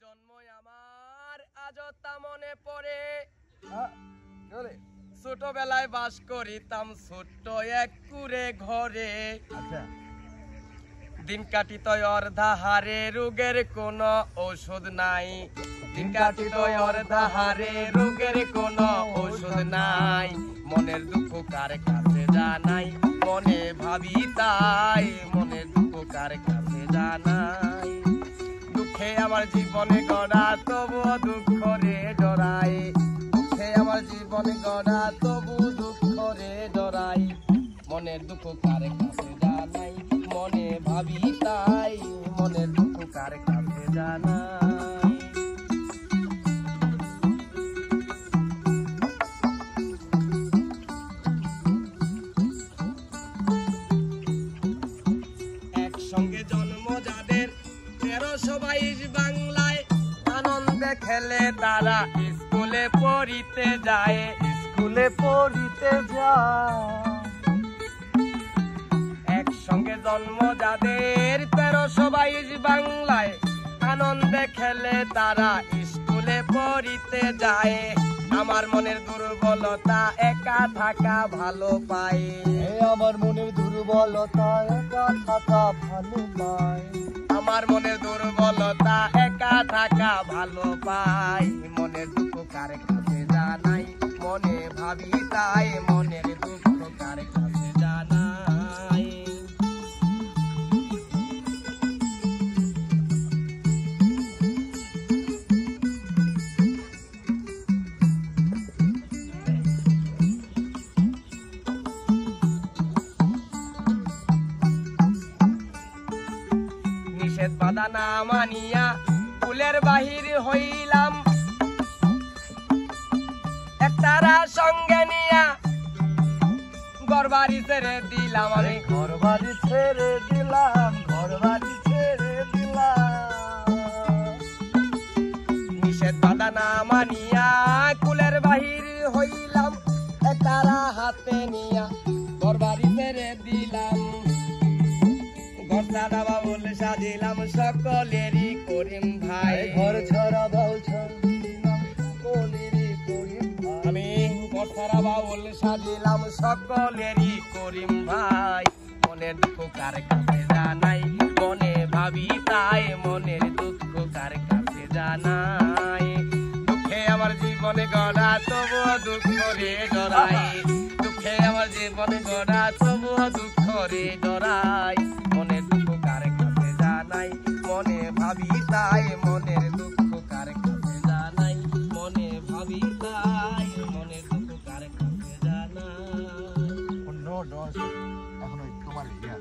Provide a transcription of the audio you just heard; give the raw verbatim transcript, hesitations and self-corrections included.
জন্মই আমার আজও তা মনে পড়ে। ছোটবেলায় বাস করিতাম ছোট্ট এক কুঁড়ে ঘরে, দিন কাটিত অর্ধাহারে রোগের কোনো ঔষধ নাই। দিন কাটিত অর্ধাহারে রোগের কোনো ঔষধ নাই, মনের দুঃখ কার কাছে জানাই, মনে ভাবি তাই, মনের দুঃখ কার কাছে জানাই। দুঃখে আমার জীবনে গড়া তবু দুঃখ রে ডরাই, দুঃখে আমার জীবনে গড়া তবু দুঃখ রে ডরাই, মনের দুঃখ কার কাছে জানাই, মনে ভাবি তাই, মনের দুঃখ কার কাছে জানাই। সঙ্গে জন্ম যাদের তেরোশো বাইশ বাংলায়, আনন্দে খেলে তারা স্কুলে পড়িতে যায়, স্কুলে পড়িতে যায়। একসঙ্গে জন্ম যাদের তেরোশো বাইশ বাংলায়, আনন্দে খেলে তারা স্কুলে পড়িতে যায়। আমার মনের দুর্বলতা একা থাকা ভালো পাই, আমার মনের দুর্বলতা একা থাকা ভালো পাই, আমার মনের দুর্বলতা একা থাকা ভালো পাই, মনের দুঃখ কার কাছে জানাই, মনে ভাবি তাই, মনের দুঃখ কার কাছে জানাই। নিষেধ বাধা না মানিয়া কুলের বাহির হইলাম, একতারা সঙ্গে নিয়া ঘরবাড়ি ছেড়ে দিলাম, আমি ঘরবাড়ি ছেড়ে দিলাম, ঘরবাড়ি ছেড়ে দিলাম। নিষেধ বাধা না মানিয়া কুলের বাহির হইলাম, একতারা হাতে নিয়া ঘরবাড়ি ছেড়ে দিলাম, ঘর ছাড়া বাউল সাজিলাম সকলেরই করিম ভাই, ঘর ছাড়া বাউল সাজিলাম সকলেরই করিম ভাই, আমি ঘর ছাড়া বাউল সাজিলাম সকলেরই করিম ভাই, মনের দুঃখ কার কাছে জানাই, মনে ভাবি তাই, মনের দুঃখ কার কাছে জানাই। দুঃখে আমার জীবনে গড়া তবু দুঃখ রে ডরাই, দুঃখে আমার জীবনে গড়া তবু দুঃখ রে ডরাই, মনের দুঃখ কার কাছে জানাই, মনে ভাবি তাই, মনের দুঃখ কার কাছে জানাই, মনে ভাবি তাই, মনের দুঃখ কার কাছে জানাই।